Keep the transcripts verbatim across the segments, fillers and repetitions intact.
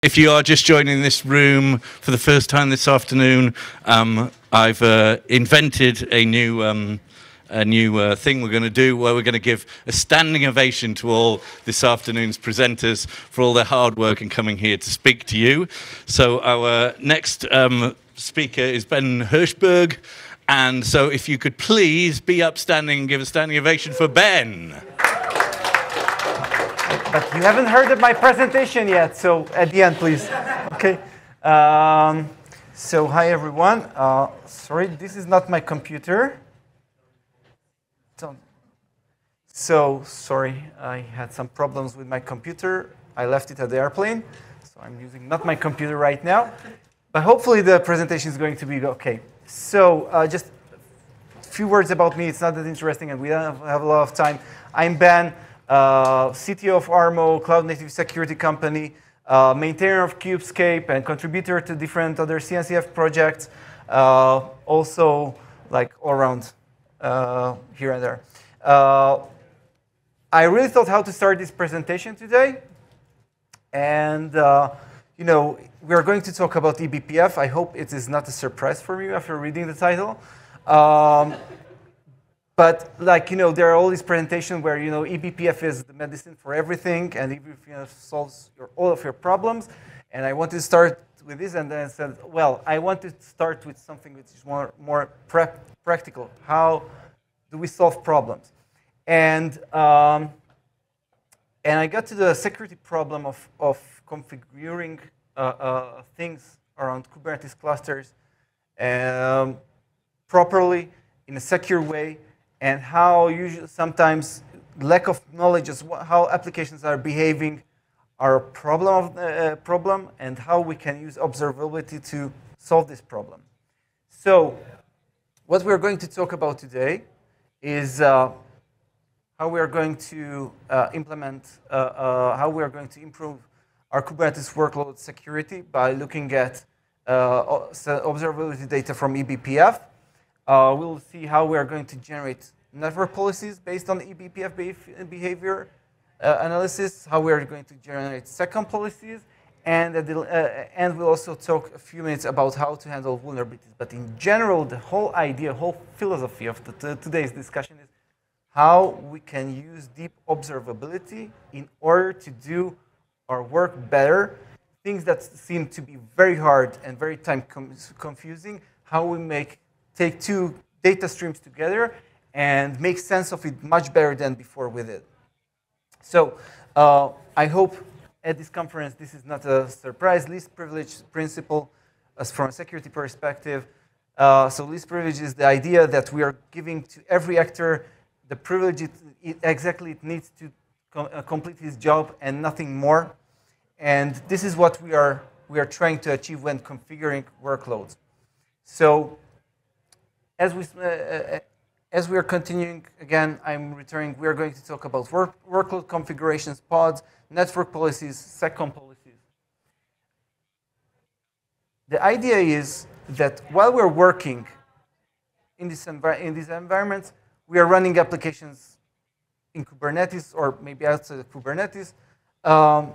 If you are just joining this room for the first time this afternoon, um, I've uh, invented a new, um, a new uh, thing we're going to do where we're going to give a standing ovation to all this afternoon's presenters for all their hard work and coming here to speak to you. So our next um, speaker is Ben Hirschberg, and so if you could please be upstanding and give a standing ovation for Ben. But you haven't heard of my presentation yet, so at the end, please. Okay. Um, so hi, everyone. Uh, sorry, this is not my computer. Don't. So sorry, I had some problems with my computer. I left it at the airplane, so I'm using not my computer right now. But hopefully the presentation is going to be okay. So uh, just a few words about me. It's not that interesting, and we don't have a lot of time. I'm Ben. Uh, C T O of Armo, cloud-native security company, uh, maintainer of KubeScape, and contributor to different other C N C F projects, uh, also like all around uh, here and there. Uh, I really thought how to start this presentation today, and uh, you know, we are going to talk about E B P F. I hope it is not a surprise for you after reading the title. Um, But like, you know, there are all these presentations where, you know, E B P F is the medicine for everything, and E B P F solves your, all of your problems. And I want to start with this, and then I said, well, I want to start with something which is more, more practical. How do we solve problems? And, um, and I got to the security problem of, of configuring uh, uh, things around Kubernetes clusters um, properly in a secure way, and how usually, sometimes lack of knowledge is how applications are behaving are a problem, of, uh, problem, and how we can use observability to solve this problem. So what we're going to talk about today is uh, how we are going to uh, implement, uh, uh, how we are going to improve our Kubernetes workload security by looking at uh, observability data from E B P F. Uh, we'll see how we are going to generate network policies based on E B P F behavior uh, analysis, how we are going to generate seccomp policies, and, uh, and we'll also talk a few minutes about how to handle vulnerabilities. But in general, the whole idea, whole philosophy of the, today's discussion is how we can use deep observability in order to do our work better, things that seem to be very hard and very time confusing, how we make take two data streams together and make sense of it much better than before with it. So uh, I hope at this conference this is not a surprise. Least privilege principle as from a security perspective. Uh, so least privilege is the idea that we are giving to every actor the privilege it, it exactly it needs to com uh, complete his job and nothing more. And this is what we are, we are trying to achieve when configuring workloads. So As we, uh, as we are continuing, again, I'm returning, we are going to talk about work, workload configurations, pods, network policies, seccomp policies. The idea is that while we're working in, this envi in these environments, we are running applications in Kubernetes or maybe outside of Kubernetes, um,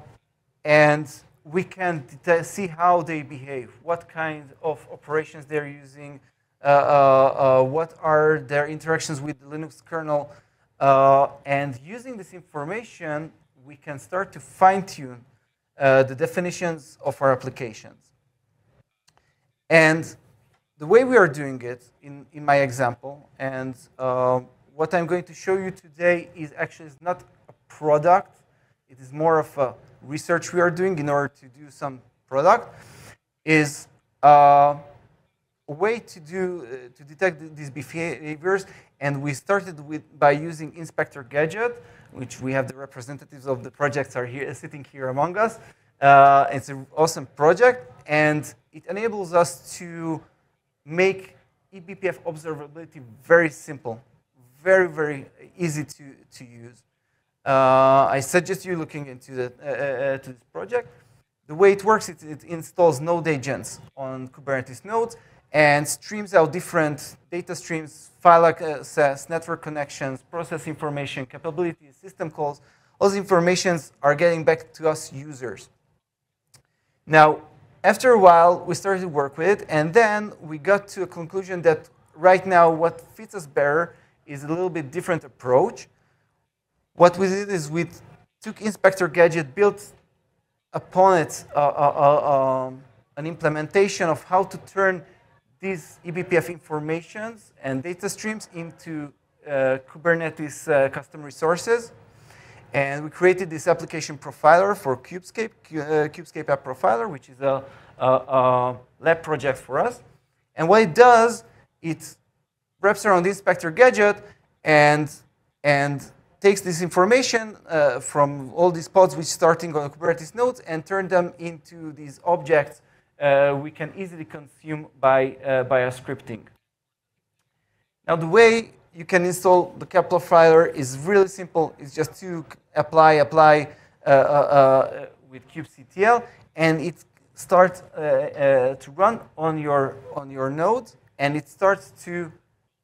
and we can see how they behave, what kind of operations they're using, Uh, uh, uh, what are their interactions with the Linux kernel. Uh, and using this information, we can start to fine-tune uh, the definitions of our applications. And the way we are doing it, in, in my example, and uh, what I'm going to show you today is actually is not a product. It is more of a research we are doing in order to do some product, is uh, a way to do uh, to detect these behaviors, and we started with by using Inspector Gadget, which we have the representatives of the projects are here sitting here among us. Uh, it's an awesome project, and it enables us to make E B P F observability very simple, very very easy to to use. Uh, I suggest you looking into the uh, uh, to this project. The way it works, it, it installs node agents on Kubernetes nodes and streams out different data streams, file access, network connections, process information, capabilities, system calls. All those informations are getting back to us users. Now, after a while, we started to work with it, and then we got to a conclusion that right now what fits us better is a little bit different approach. What we did is we took Inspector Gadget, built upon it uh, uh, uh, um, an implementation of how to turn these eBPF informations and data streams into uh, Kubernetes uh, custom resources. And we created this application profiler for KubeScape, uh, KubeScape App Profiler, which is a, a, a lab project for us. And what it does, it wraps around the Inspector Gadget and, and takes this information uh, from all these pods which starting on Kubernetes nodes and turn them into these objects Uh, we can easily consume by, uh, by our scripting. Now, the way you can install the K A P profiler is really simple. It's just to apply, apply uh, uh, uh, with kubectl, and it starts uh, uh, to run on your, on your node, and it starts to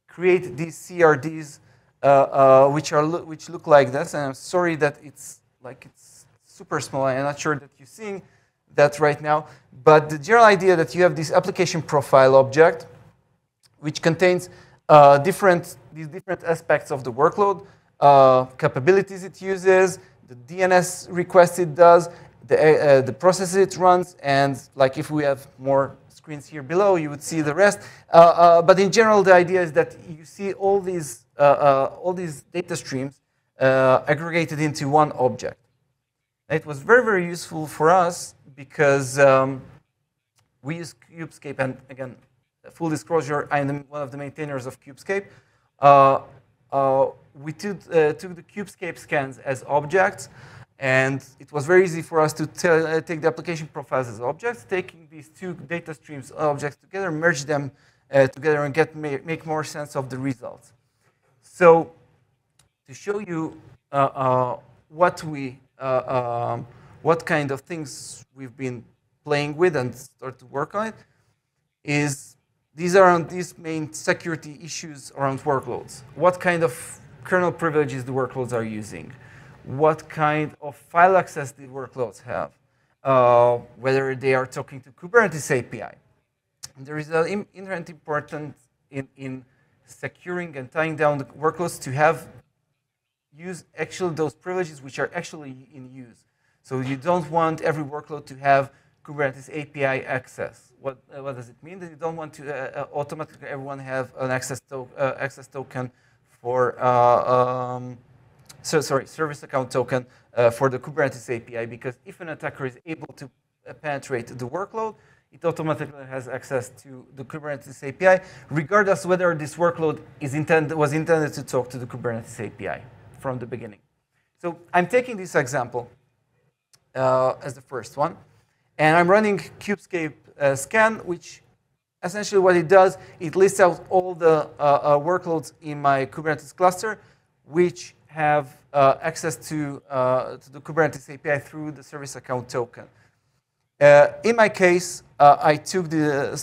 create these C R Ds, uh, uh, which, are lo which look like this. And I'm sorry that it's, like, it's super small. I'm not sure that you're seeing that right now, but the general idea that you have this application profile object, which contains uh, different these different aspects of the workload, uh, capabilities it uses, the D N S request it does, the uh, the processes it runs, and like if we have more screens here below, you would see the rest. Uh, uh, but in general, the idea is that you see all these uh, uh, all these data streams uh, aggregated into one object. It was very very useful for us, because um, we use KubeScape, and again, full disclosure, I am one of the maintainers of KubeScape. Uh, uh, we took, uh, took the KubeScape scans as objects, and it was very easy for us to tell, uh, take the application profiles as objects, taking these two data streams objects together, merge them uh, together, and get make more sense of the results. So, to show you uh, uh, what we uh, um, what kind of things we've been playing with and start to work on it, is these are on these main security issues around workloads. What kind of kernel privileges the workloads are using? What kind of file access the workloads have? Uh, whether they are talking to Kubernetes A P I. And there is an inherent importance in, in securing and tying down the workloads to have use actually those privileges which are actually in use. So you don't want every workload to have Kubernetes A P I access. What, uh, what does it mean? That you don't want to uh, automatically everyone have an access, to, uh, access token for, uh, um, so, sorry, service account token uh, for the Kubernetes A P I, because if an attacker is able to penetrate the workload, it automatically has access to the Kubernetes A P I, regardless whether this workload is intended, was intended to talk to the Kubernetes A P I from the beginning. So I'm taking this example Uh, as the first one, and I'm running KubeScape uh, scan, which essentially what it does, it lists out all the uh, uh, workloads in my Kubernetes cluster, which have uh, access to, uh, to the Kubernetes A P I through the service account token. Uh, in my case, uh, I took the, uh,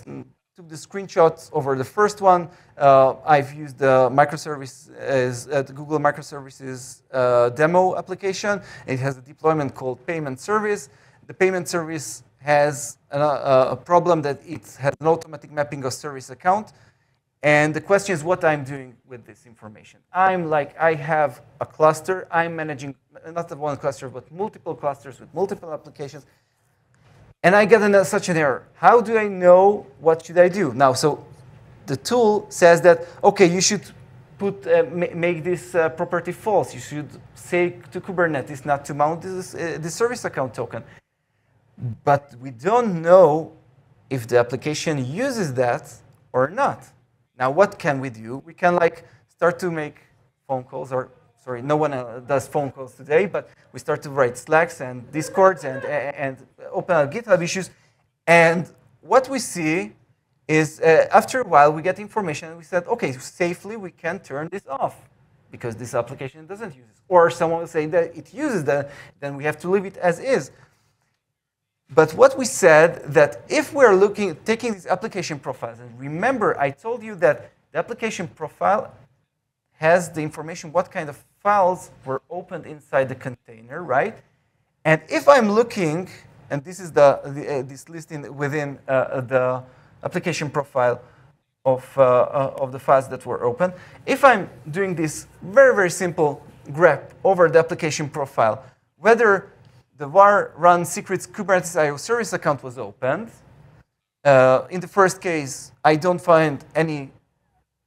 took the screenshots over the first one. Uh, I've used the microservice as uh, the Google microservices uh, demo application. It has a deployment called payment service. The payment service has an, uh, a problem that it has an automatic mapping of service account. And the question is what I'm doing with this information. I'm like, I have a cluster. I'm managing not one cluster, but multiple clusters with multiple applications. And I get an, such an error. How do I know what should I do? Now, so the tool says that, okay, you should put, uh, ma make this uh, property false. You should say to Kubernetes not to mount this, uh, this service account token. But we don't know if the application uses that or not. Now, what can we do? We can like start to make phone calls, or sorry, no one does phone calls today, but we start to write Slacks and Discords and, and open up GitHub issues. And what we see is uh, after a while, we get information and we said, okay, safely we can turn this off because this application doesn't use it. Or someone will say that it uses that, then we have to leave it as is. But what we said that if we're looking, taking these application profiles, and remember I told you that the application profile has the information what kind of files were opened inside the container, right? And if I'm looking And this is the, the uh, this listing within uh, the application profile of uh, uh, of the files that were open. If I'm doing this very very simple grep over the application profile, whether the var run secrets Kubernetes I O service account was opened. Uh, in the first case, I don't find any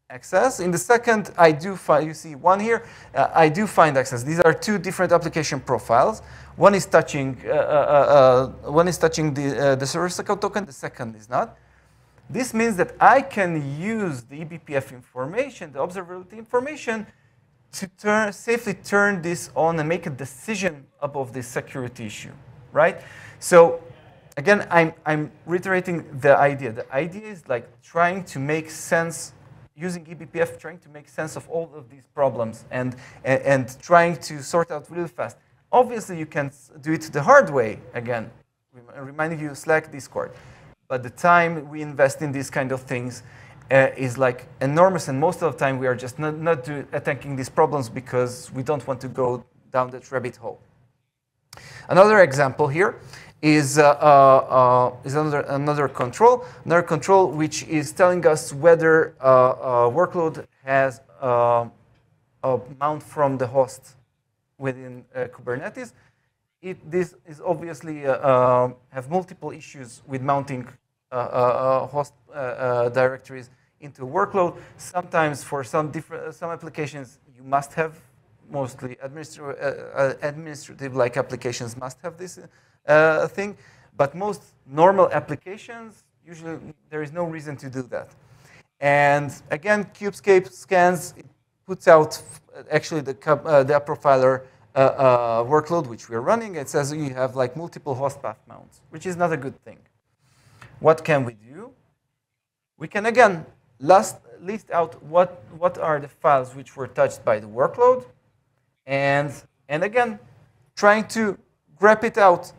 access. In the second, I do find, you see one here, uh, I do find access. These are two different application profiles. One is touching, uh, uh, uh, one is touching the, uh, the service account token, the second is not. This means that I can use the eBPF information, the observability information, to turn, safely turn this on and make a decision above this security issue, right? So, again, I'm, I'm reiterating the idea. The idea is like trying to make sense, using eBPF, trying to make sense of all of these problems and, and, and trying to sort out really fast. Obviously, you can do it the hard way, again, reminding you Slack, Discord. But the time we invest in these kind of things uh, is like enormous, and most of the time we are just not, not do, attacking these problems because we don't want to go down that rabbit hole. Another example here. Is, uh, uh, is another, another control, another control which is telling us whether uh, a workload has uh, a mount from the host within uh, Kubernetes. It, this is obviously uh, uh, have multiple issues with mounting uh, uh, host uh, uh, directories into a workload. Sometimes for some, different, some applications you must have, mostly administrative, uh, administrative-like applications must have this. Uh, thing, but most normal applications, usually there is no reason to do that. And again, KubeScape scans, it puts out actually the, uh, the app profiler uh, uh, workload which we're running. It says you have like multiple host path mounts, which is not a good thing. What can we do? We can again last, list out what, what are the files which were touched by the workload, and, and again, trying to grep it out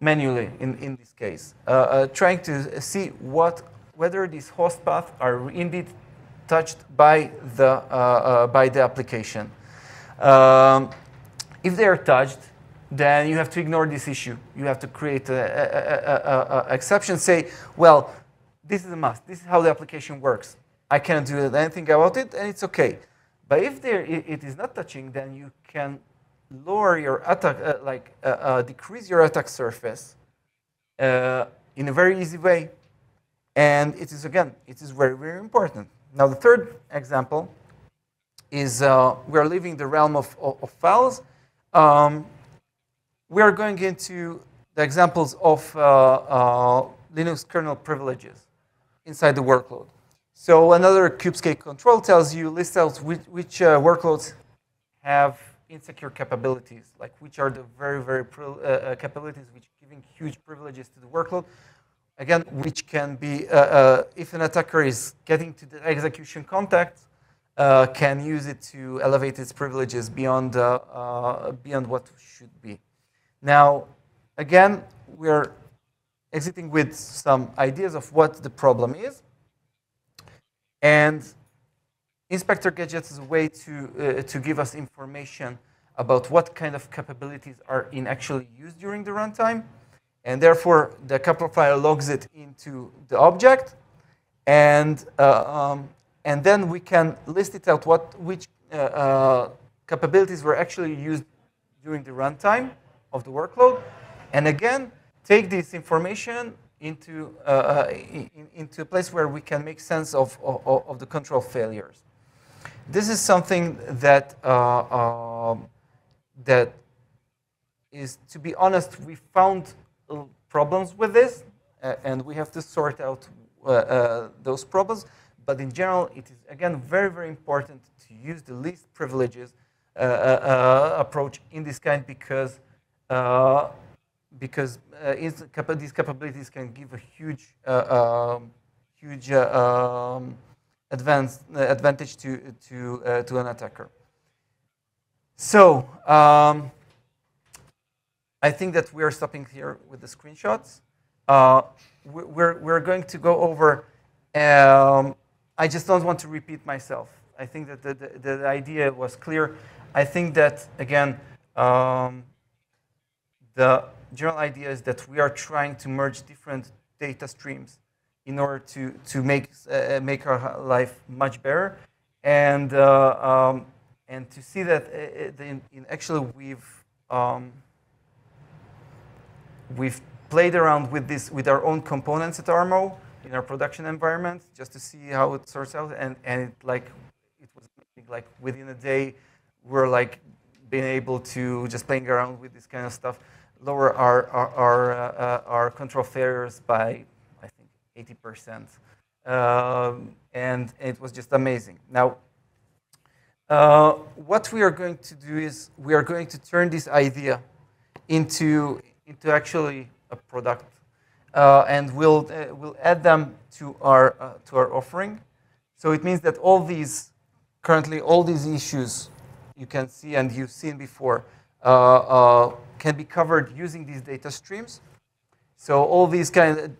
manually in, in this case, uh, uh, trying to see what, whether these host paths are indeed touched by the, uh, uh, by the application. Um, if they are touched, then you have to ignore this issue. You have to create an exception, say, well, this is a must. This is how the application works. I can't do anything about it, and it's OK. But if there, it, it is not touching, then you can lower your attack, uh, like uh, uh, decrease your attack surface uh, in a very easy way. And it is, again, it is very, very important. Now, the third example is uh, we are leaving the realm of, of, of files. Um, we are going into the examples of uh, uh, Linux kernel privileges inside the workload. So another KubeScape control tells you, list out which, which uh, workloads have insecure capabilities, like which are the very, very uh, capabilities which are giving huge privileges to the workload. Again, which can be, uh, uh, if an attacker is getting to the execution context, uh, can use it to elevate its privileges beyond, uh, uh, beyond what should be. Now, again, we're exiting with some ideas of what the problem is. And Inspector Gadget is a way to, uh, to give us information about what kind of capabilities are in actually used during the runtime. And therefore, the app profile logs it into the object. And, uh, um, and then we can list it out what, which uh, uh, capabilities were actually used during the runtime of the workload. And again, take this information into, uh, in, into a place where we can make sense of, of, of the control failures. This is something that, uh, um, that is, to be honest, we found problems with this, uh, and we have to sort out uh, uh, those problems. But in general, it is, again, very, very important to use the least privileges uh, uh, approach in this kind because, uh, because uh, these capabilities can give a huge, uh, um, huge uh, um, Advanced, uh, advantage to, to, uh, to an attacker. So um, I think that we are stopping here with the screenshots. Uh, we're, we're going to go over, um, I just don't want to repeat myself. I think that the, the, the idea was clear. I think that, again, um, the, general idea is that we are trying to merge different data streams in order to, to make, uh, make our life much better. And, uh, um, and to see that in, in actually we've, um, we've played around with, this, with our own components at Armo in our production environment just to see how it sorts out. And, and it, like, it was like within a day, we're like being able to just playing around with this kind of stuff, lower our, our, our, uh, our control failures by eighty percent, um, and it was just amazing. Now, uh, what we are going to do is we are going to turn this idea into into actually a product, uh, and we'll uh, we'll add them to our uh, to our offering. So it means that all these currently all these issues you can see and you've seen before uh, uh, can be covered using these data streams. So all these kind of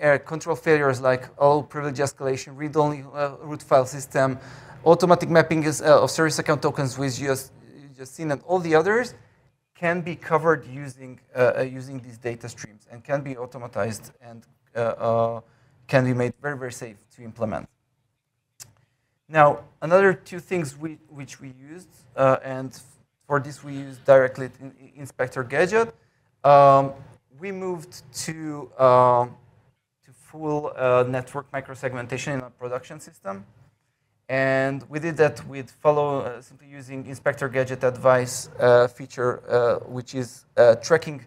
uh, control failures, like all privilege escalation, read-only uh, root file system, automatic mapping is, uh, of service account tokens with just just seen, and all the others can be covered using uh, using these data streams and can be automatized and uh, uh, can be made very very safe to implement. Now, another two things we, which we used, uh, and for this we used directly in Inspector Gadget. Um, We moved to, uh, to full uh, network microsegmentation in our production system. And we did that with follow, uh, simply using Inspector Gadget advice uh, feature, uh, which is uh, tracking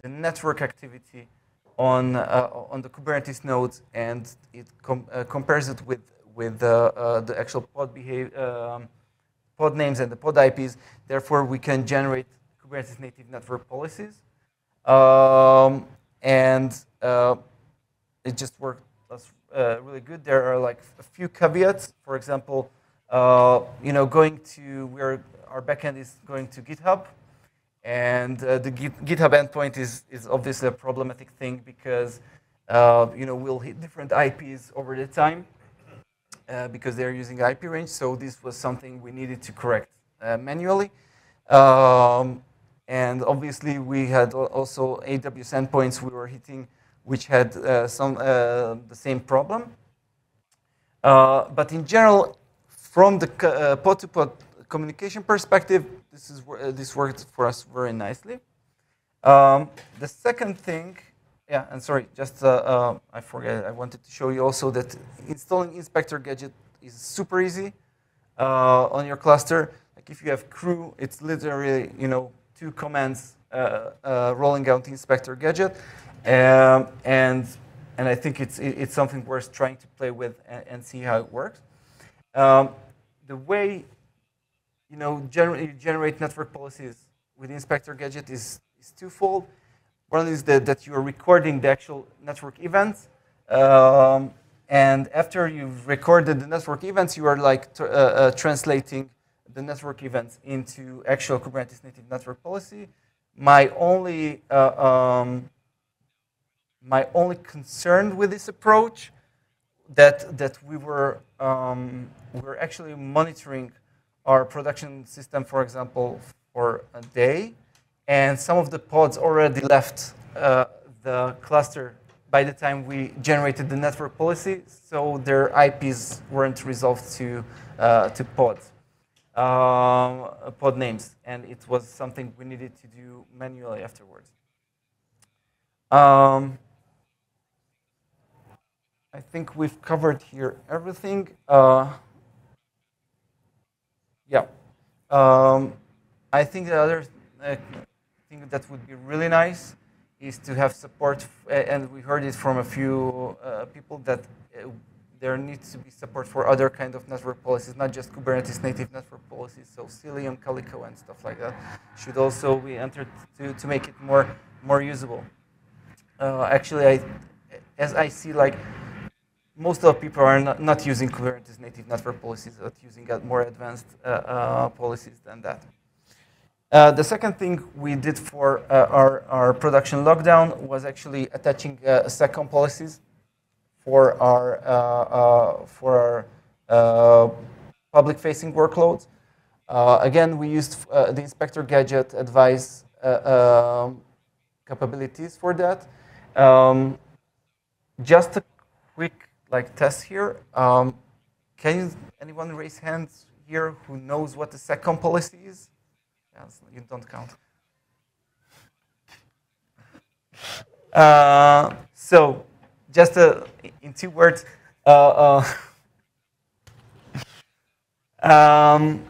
the network activity on, uh, on the Kubernetes nodes. And it com uh, compares it with, with uh, uh, the actual pod, um, pod names and the pod I Ps. Therefore, we can generate Kubernetes native network policies. Um, and uh, it just worked uh, really good. There are like a few caveats. For example, uh, you know, going to where our backend is going to GitHub, and uh, the Git, GitHub endpoint is is obviously a problematic thing because uh, you know we'll hit different I Ps over the time uh, because they're using I P range. So this was something we needed to correct uh, manually. Um, And obviously, we had also A W S endpoints we were hitting, which had uh, some uh, the same problem. Uh, but in general, from the uh, pod-to-pod communication perspective, this is uh, this worked for us very nicely. Um, the second thing, yeah, and sorry, just uh, uh, I forgot. I wanted to show you also that installing Inspector Gadget is super easy uh, on your cluster. Like if you have crew, it's literally you know. two commands uh, uh, rolling out Inspector Gadget, um, and and I think it's it's something worth trying to play with and, and see how it works. Um, the way you know generate you generate network policies with Inspector Gadget is is twofold. One is that that you are recording the actual network events, um, and after you've recorded the network events, you are like tr uh, uh, translating the network events into actual Kubernetes native network policy. My only uh, um, my only concern with this approach that that we were um, we were actually monitoring our production system, for example, for a day, and some of the pods already left uh, the cluster by the time we generated the network policy, so their I Ps weren't resolved to uh, to pods. Um, pod names, and it was something we needed to do manually afterwards. Um, I think we've covered here everything. Uh, yeah, um, I think the other uh, thing that would be really nice is to have support, and we heard it from a few uh, people that uh, there needs to be support for other kind of network policies, not just Kubernetes native network policies. So Cilium, Calico, and stuff like that should also be entered to, to make it more more usable. Uh, actually, I, as I see, like most of the people are not, not using Kubernetes native network policies, but using more advanced uh, uh, policies than that. Uh, the second thing we did for uh, our, our production lockdown was actually attaching uh, seccomp policies for our, uh, uh, for our uh, public-facing workloads. Uh, again, we used uh, the Inspector Gadget advice uh, uh, capabilities for that. Um, just a quick like test here. Um, can you, anyone raise hands here who knows what the seccomp policy is? Yes, you don't count. Uh, so, just uh, in two words, uh, uh, um,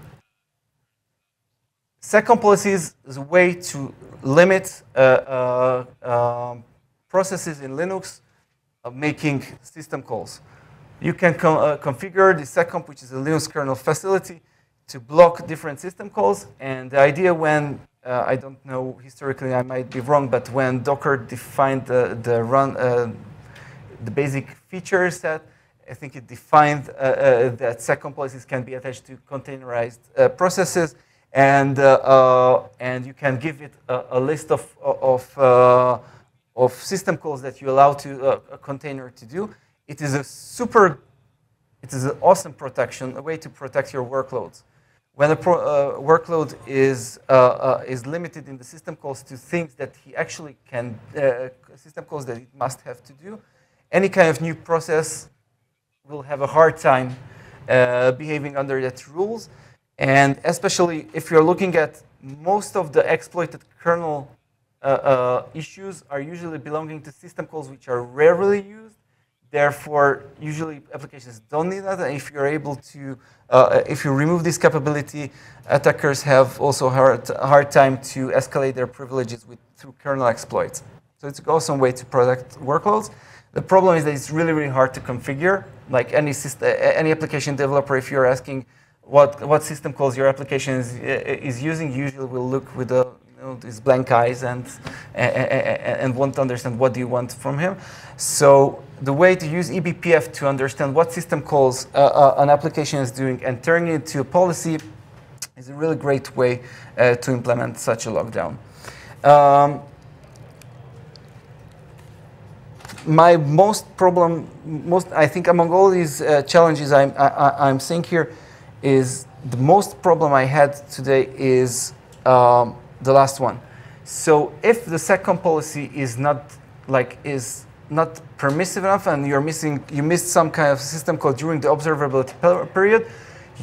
seccomp policies is a way to limit uh, uh, uh, processes in Linux of making system calls. You can com uh, configure the seccomp, which is a Linux kernel facility, to block different system calls. And the idea when Uh, I don't know, historically I might be wrong, but when Docker defined the, the run, uh, the basic feature set, I think it defined uh, uh, that seccomp policies can be attached to containerized uh, processes, and uh, uh, and you can give it a, a list of of uh, of system calls that you allow to uh, a container to do. It is a super, it is an awesome protection, a way to protect your workloads. When a pro, uh, workload is uh, uh, is limited in the system calls to things that he actually can, uh, system calls that it must have to do, any kind of new process will have a hard time uh, behaving under that rules. And especially if you're looking at most of the exploited kernel uh, uh, issues are usually belonging to system calls which are rarely used. Therefore, usually applications don't need that. And if you're able to, uh, if you remove this capability, attackers have also a hard, hard time to escalate their privileges with, through kernel exploits. So it's an awesome way to protect workloads. The problem is that it's really, really hard to configure. Like any system, any application developer, if you're asking what what system calls your application is, is using, usually will look with a You know, these blank eyes and, and, and won't understand what do you want from him. So the way to use E B P F to understand what system calls uh, uh, an application is doing and turning it to a policy is a really great way uh, to implement such a lockdown. Um, my most problem, most I think among all these uh, challenges I'm, I, I'm seeing here is the most problem I had today is um, the last one. So if the seccomp policy is not like is not permissive enough, and you're missing you missed some kind of system call during the observability period,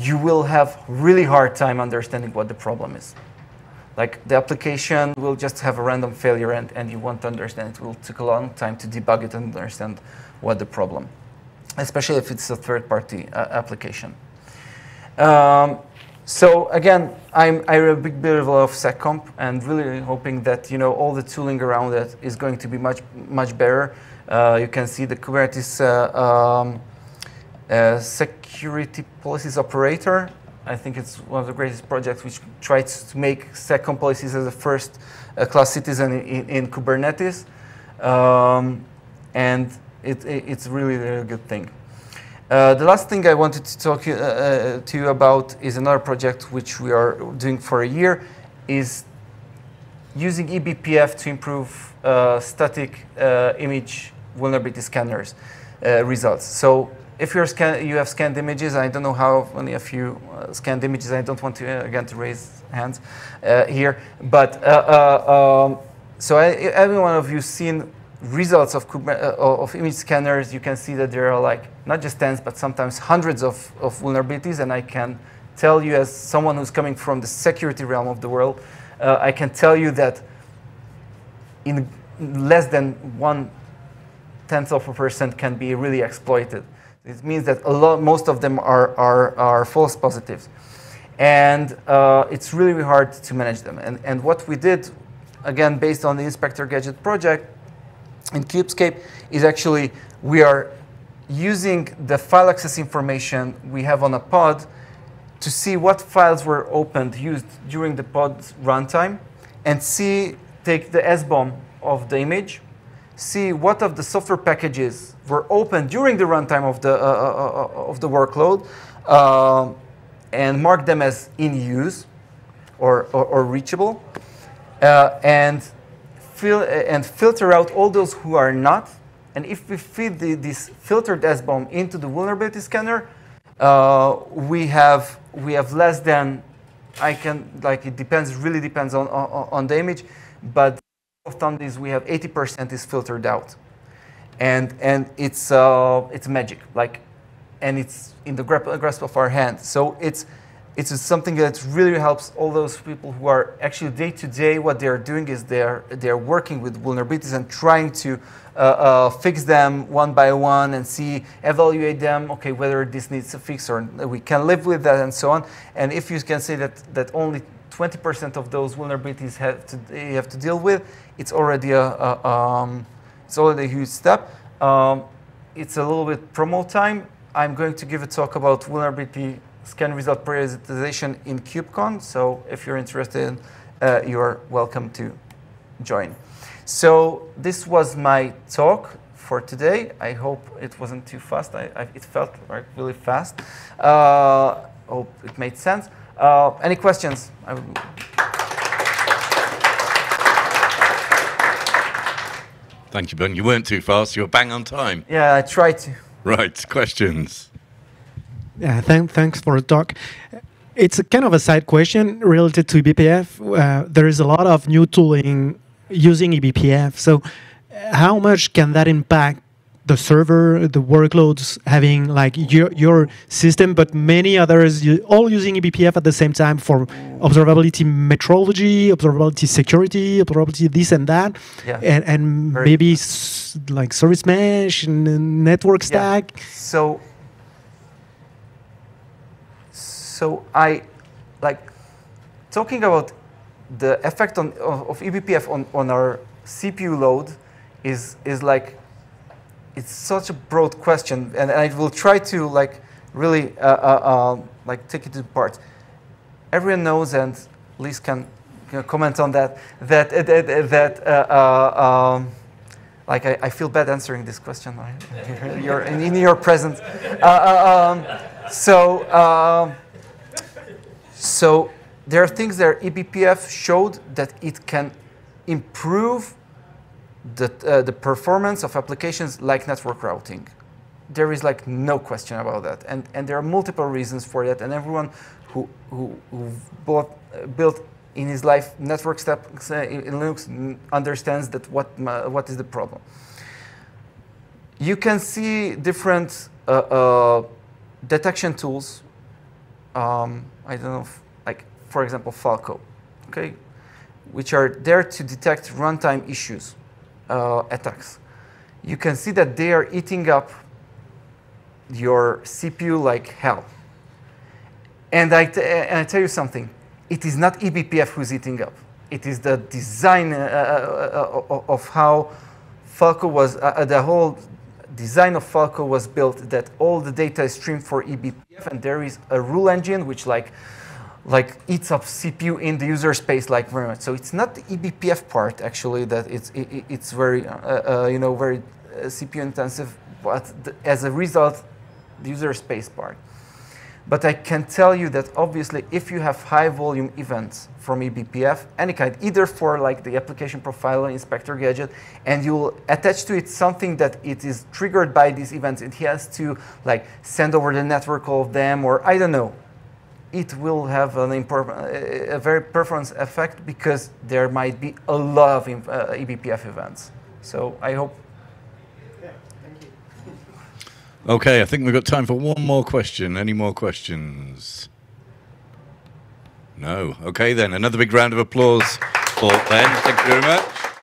you will have really hard time understanding what the problem is. Like the application will just have a random failure, and and you won't understand. It will take a long time to debug it and understand what the problem, especially if it's a third-party uh, application. Um, So again, I'm, I'm a big believer of seccomp, and really hoping that you know all the tooling around it is going to be much much better. Uh, you can see the Kubernetes uh, um, uh, security policies operator. I think it's one of the greatest projects which tries to make seccomp policies as a first uh, class citizen in, in Kubernetes, um, and it, it, it's really a really good thing. Uh, the last thing I wanted to talk uh, to you about is another project which we are doing for a year, is using E B P F to improve uh, static uh, image vulnerability scanners uh, results. So if you're scan you have scanned images, I don't know how many of you uh, scanned images, I don't want to, uh, again, to raise hands uh, here, but uh, uh, um, so I, every one of you seen results of, of image scanners. You can see that there are like not just tens, but sometimes hundreds of, of vulnerabilities. And I can tell you, as someone who's coming from the security realm of the world, uh, I can tell you that in less than one tenth of a percent can be really exploited. It means that a lot, most of them are are, are false positives, and uh, it's really, really hard to manage them. And and what we did, again, based on the Inspector Gadget project in KubeScape, is actually we are using the file access information we have on a pod to see what files were opened, used during the pod's runtime, and see, take the S BOM of the image, see what of the software packages were opened during the runtime of the, uh, uh, uh, of the workload, uh, and mark them as in use or, or, or reachable, uh, and and filter out all those who are not. And if we feed the, this filtered S BOM into the vulnerability scanner, uh, we have we have less than, I can, like it depends, really depends on, on, on the image, but of thumb is we have eighty percent is filtered out, and and it's uh, it's magic, like, and it's in the grasp of our hand. So it's it's something that really helps all those people who are actually day to day. What they are doing is they are they are working with vulnerabilities and trying to uh, uh, fix them one by one and see, evaluate them. Okay, whether this needs a fix or we can live with that and so on. And if you can say that that only twenty percent of those vulnerabilities have to you have to deal with, it's already a, a um, it's already a huge step. Um, it's a little bit promo time. I'm going to give a talk about vulnerability scan result prioritization in KubeCon. So if you're interested, uh, you're welcome to join. So this was my talk for today. I hope it wasn't too fast. I, I, it felt like really fast. Uh, hope it made sense. Uh, any questions? I would... Thank you, Ben. You weren't too fast. You were bang on time. Yeah, I tried to. Right, questions. Yeah, th thanks for the talk. It's a kind of a side question related to eBPF. Uh, there is a lot of new tooling using eBPF. So how much can that impact the server, the workloads, having like your, your system, but many others all using eBPF at the same time for observability metrology, observability security, observability this and that, yeah. and, and maybe s like service mesh and network stack? Yeah. So, so I like talking about the effect on, of, of eBPF on, on our C P U load is, is like, it's such a broad question, and I will try to like really uh, uh, uh, like take it to parts. Everyone knows, and Liz can you know, comment on that. That uh, that uh, uh, um, like I, I feel bad answering this question. You're in, in your presence. Uh, um, so uh, so there are things that eBPF showed that it can improve The, uh, the performance of applications like network routing. There is like no question about that. And, and there are multiple reasons for that. And everyone who, who, who bought, uh, built in his life network steps uh, in Linux understands that what, uh, what is the problem. You can see different uh, uh, detection tools. Um, I don't know, if, like for example, Falco, okay, which are there to detect runtime issues. Uh, attacks. You can see that they are eating up your C P U like hell. And I, t and I tell you something, it is not eBPF who's eating up. It is the design uh, uh, of how Falco was, uh, the whole design of Falco was built, that all the data is streamed for eBPF, and there is a rule engine which like like eats up C P U in the user space, like very much. So it's not the eBPF part actually that it's it, it's very uh, uh, you know very uh, C P U intensive, but the, as a result, the user space part. But I can tell you that obviously, if you have high volume events from eBPF, any kind, either for like the application profiler, Inspector Gadget, and you'll attach to it something that it is triggered by these events, it has to like send over the network all of them, or I don't know. It will have an important, a very performance effect, because there might be a lot of uh, eBPF events. So I hope. Yeah, thank you. Okay, I think we've got time for one more question. Any more questions? No. Okay then, another big round of applause for Ben. Thank you very much.